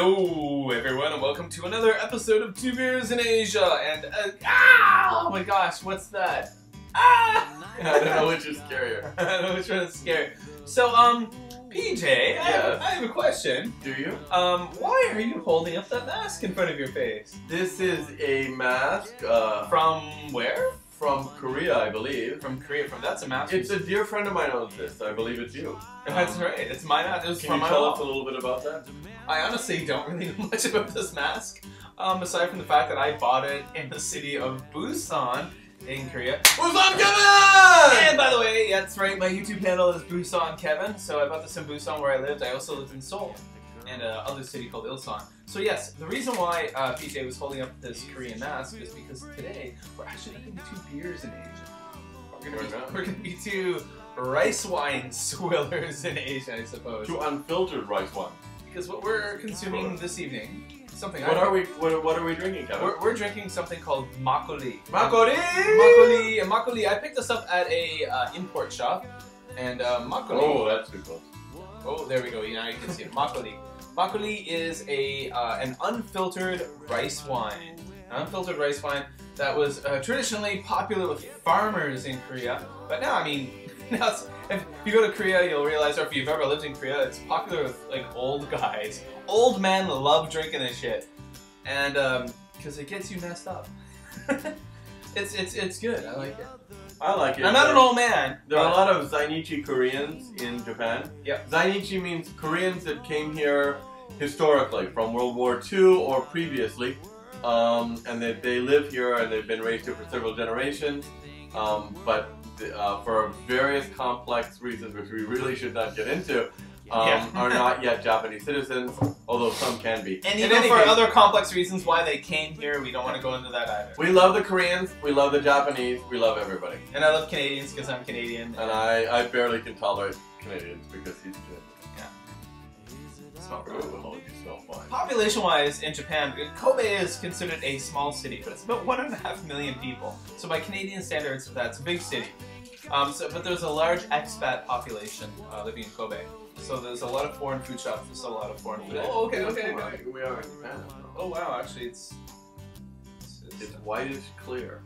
Hello everyone and welcome to another episode of Two Beers in Asia and oh my gosh, what's that? Ah! I don't know which is scarier. I don't know which one is scarier. So PJ, yeah. I have a question. Do you? Why are you holding up that mask in front of your face? This is a mask from where? From Korea, I believe. From Korea, that's a mask. It's a dear friend of mine owns this. I believe it's you. That's right. It's my mask. It was from my mom. Can you tell us a little bit about that? I honestly don't really know much about this mask, aside from the fact that I bought it in the city of Busan in Korea. Busan Kevin! And by the way, that's right. My YouTube handle is Busan Kevin. So I bought this in Busan where I lived. I also lived in Seoul and another city called Ilsan. So yes, the reason why PJ was holding up this Korean mask is because today we're actually having 2 beers in Asia. We're gonna be 2 rice wine swillers in Asia, I suppose. 2 unfiltered rice wine. Because what we're consuming this evening, something. What are we drinking, Kevin? We're drinking something called makgeolli. Makgeolli. And makgeolli. I picked this up at a import shop, and makgeolli. Oh, that's too close. Oh, there we go. Now you can see it. Makgeolli. Makgeolli is a an unfiltered rice wine. An unfiltered rice wine that was traditionally popular with farmers in Korea, but now, I mean, now if you go to Korea, you'll realize, or if you've ever lived in Korea, it's popular with like old guys. Old men love drinking this shit, and because it gets you messed up. it's good. I like it. I like it. I'm not an old man. There are a lot of Zainichi Koreans in Japan. Yep. Zainichi means Koreans that came here historically from World War II or previously, and they live here and they've been raised here for several generations, but for various complex reasons, which we really should not get into, are not yet Japanese citizens, although some can be. And even for other complex reasons why they came here, we don't want to go into that either. We love the Koreans, we love the Japanese, we love everybody. And I love Canadians because I'm Canadian. And I barely can tolerate Canadians because he's Canadian. Population-wise, in Japan, Kobe is considered a small city, but it's about 1.5 million people. So by Canadian standards, that's a big city. But there's a large expat population living in Kobe. So there's a lot of foreign food shops. There's a lot of foreign food. Oh, okay, okay. We are in Japan. Oh, wow, actually, it's whitish clear.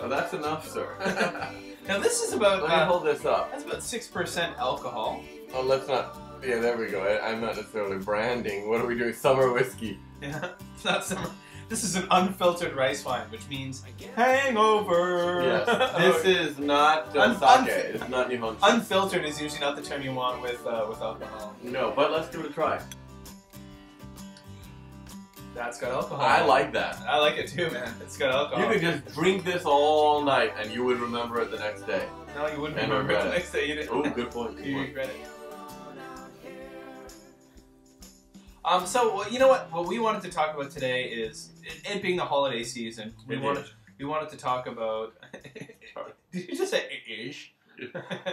Oh, that's enough, sir. Now this is about... Let me hold this up. That's about 6% alcohol. Oh, let's not... Yeah, there we go. I'm not necessarily branding. What are we doing? Summer whiskey. Yeah, it's not summer. This is an unfiltered rice wine, which means hangover. Yes, this is not sake. It's not Nihonshu. Unfiltered is usually not the term you want with alcohol. No, but let's give it a try. That's got alcohol. I like that. I like it too, man. It's got alcohol. You could just drink this all night, and you would remember it the next day. No, you wouldn't remember it the next day. You didn't. Oh, good point. You regret it. So you know what? What we wanted to talk about today is it being the holiday season. We wanted to talk about. Did you just say ish?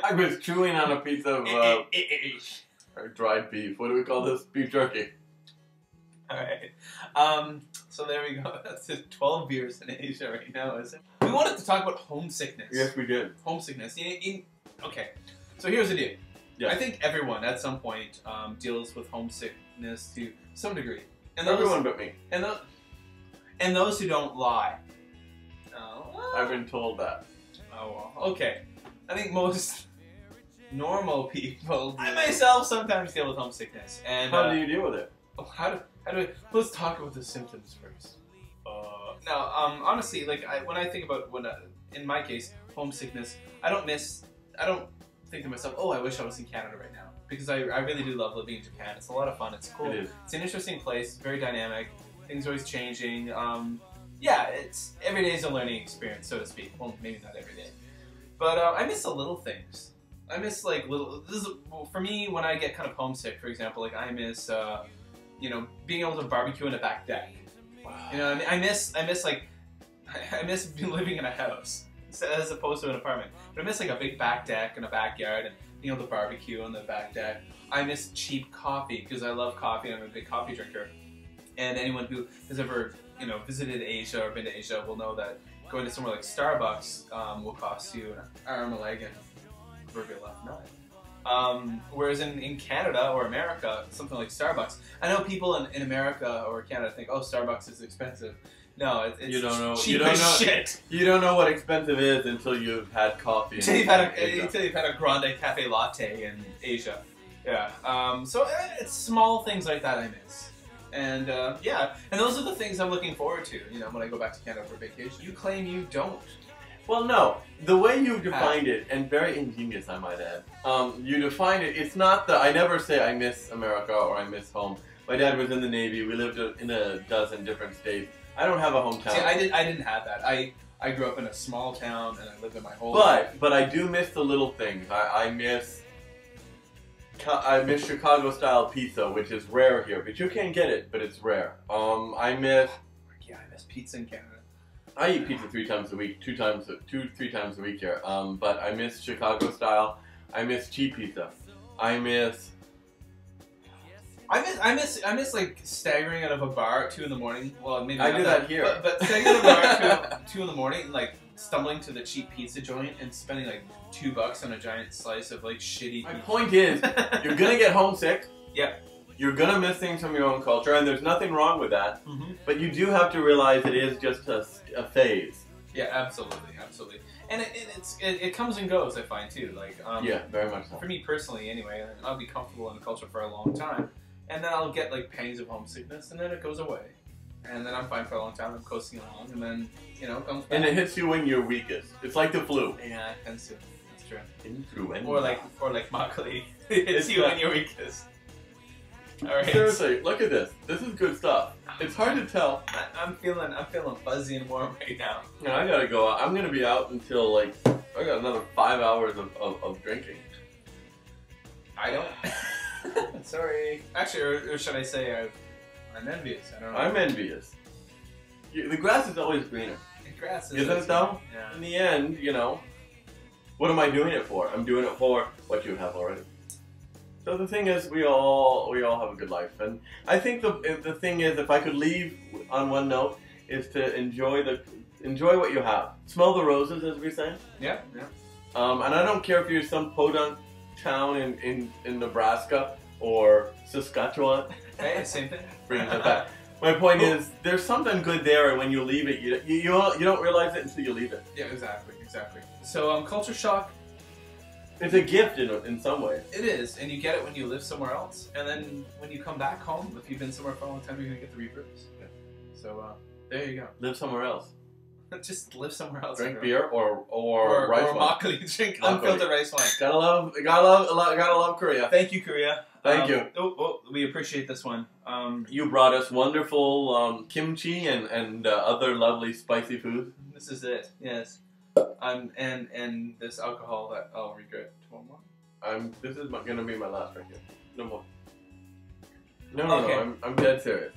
I was chewing on a piece of ish or dried beef. What do we call this? Beef jerky. All right. So there we go. That's just 12 beers in Asia right now, isn't it? We wanted to talk about homesickness. Yes, we did. Homesickness. Okay. So here's the deal. Yeah. I think everyone at some point deals with homesickness to some degree. And those, everyone but me. And those who don't lie. Oh, I've been told that. Oh, well. Okay. I think most normal people. I myself sometimes deal with homesickness. And how do you deal with it? How do I? Let's talk about the symptoms first. Honestly, like when I think about in my case homesickness, I don't think to myself, oh, I wish I was in Canada right now, because I really do love living in Japan. It's a lot of fun. It's cool. It's an interesting place. Very dynamic. Things are always changing. Yeah, every day is a learning experience, so to speak. Well, maybe not every day, but I miss the little things. I miss like little. For me, when I get kind of homesick, for example, like I miss, you know, being able to barbecue in a back deck. Wow. You know, I mean, I miss living in a house. As opposed to an apartment, but I miss like a big back deck and a backyard and being able to barbecue on the back deck. I miss cheap coffee because I love coffee and I'm a big coffee drinker. And anyone who has ever visited Asia or been to Asia will know that going to somewhere like Starbucks will cost you an arm, a leg, and a proverbial left nut. Whereas in Canada or America, something like Starbucks, I know people in America or Canada think, oh, Starbucks is expensive. No, it's you don't know. You don't know shit. You don't know what expensive is until you've had coffee. Until you've had a grande cafe latte in Asia. Yeah. So it's small things like that I miss. And yeah, and those are the things I'm looking forward to. You know, when I go back to Canada for vacation. You claim you don't. Well, no. The way you defined it, and very ingenious, I might add. You defined it. It's not the. I never say I miss America or I miss home. My dad was in the Navy. We lived in a dozen different states. I don't have a hometown. See, I didn't have that. I grew up in a small town and I lived in my whole life. But I do miss the little things. I miss Chicago-style pizza, which is rare here, but you can get it, but it's rare. I miss pizza in Canada. I eat pizza 3 times a week, 2 to 3 times a week here. But I miss Chicago-style. I miss cheap pizza. I miss like staggering out of a bar at 2 in the morning. Well, maybe I do that here, but staggering out of a bar at 2 in the morning, and, like stumbling to the cheap pizza joint and spending like $2 on a giant slice of like shitty. My point is, you're gonna get homesick. Yeah. You're gonna miss things from your own culture, and there's nothing wrong with that. Mm-hmm. But you do have to realize it is just a phase. Yeah, absolutely, absolutely. And it comes and goes, I find too. Like yeah, very much so. For me personally, anyway, I'll be comfortable in the culture for a long time. And then I'll get like pangs of homesickness, and then it goes away. And then I'm fine for a long time, I'm coasting along, and then, you know, it comes back. And it hits you when you're weakest. It's like the flu. Yeah, it tends to. That's true. Influenza. Or like makgeolli. It hits you when you're weakest. Alright. Seriously, look at this. This is good stuff. It's hard to tell. I'm feeling fuzzy and warm right now. And I gotta go out. I'm gonna be out until like, I got another 5 hours of drinking. I don't. Sorry. Actually, or should I say I'm envious? I don't know. I'm envious. The grass is always greener. The grass is. Isn't it though? Yeah. In the end, you know, what am I doing it for? I'm doing it for what you have already. So the thing is, we all have a good life, and I think the thing is, if I could leave on one note, is to enjoy what you have. Smell the roses, as we say. Yeah. Yeah. And I don't care if you're some podunk town in Nebraska or Saskatchewan. Hey, same thing. Brings it back. My point is, there's something good there, and when you leave it, you don't realize it until you leave it. Yeah, exactly, exactly. So culture shock. It's a gift in some way. It is, and you get it when you live somewhere else, and then when you come back home, if you've been somewhere for a long time, you're gonna get the reverse. Yeah. So there you go. Live somewhere else. Just live somewhere else. Drink beer or rice wine. Or makgeolli. Drink unfiltered rice wine. Gotta love Korea. Thank you, Korea. Thank you. Oh, we appreciate this one. You brought us wonderful kimchi and other lovely spicy food. This is it. Yes. And this alcohol that I'll regret tomorrow. This is gonna be my last drink. No more. No. I'm dead serious.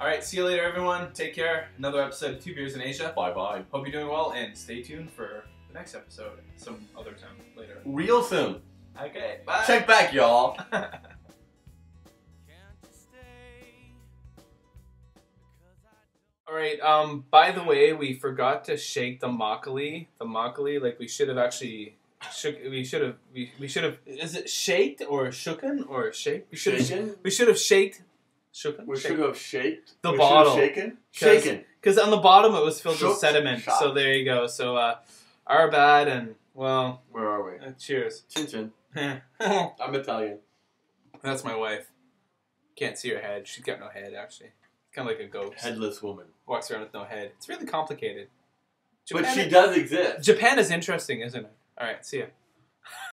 Alright, see you later everyone. Take care. Another episode of Two Beers in Asia. Bye-bye. Hope you're doing well, and stay tuned for the next episode some other time later. Real soon. Okay, bye. Check back, y'all. Alright, by the way, we forgot to shake the makgeolli. The makgeolli, like we should have actually... We should have... Is it shaked or shooken or shake? We should have shaked... Shooken? We should have shaked the bottle. Shaken. Because on the bottom it was filled with sediment. Shot. So there you go. So our bad, and well. Where are we? Cheers. Chin chin. I'm Italian. That's my wife. Can't see her head. She's got no head actually. Kind of like a ghost. Headless woman. Walks around with no head. It's really complicated. Japan, but she does exist. Japan is interesting, isn't it? All right. See ya.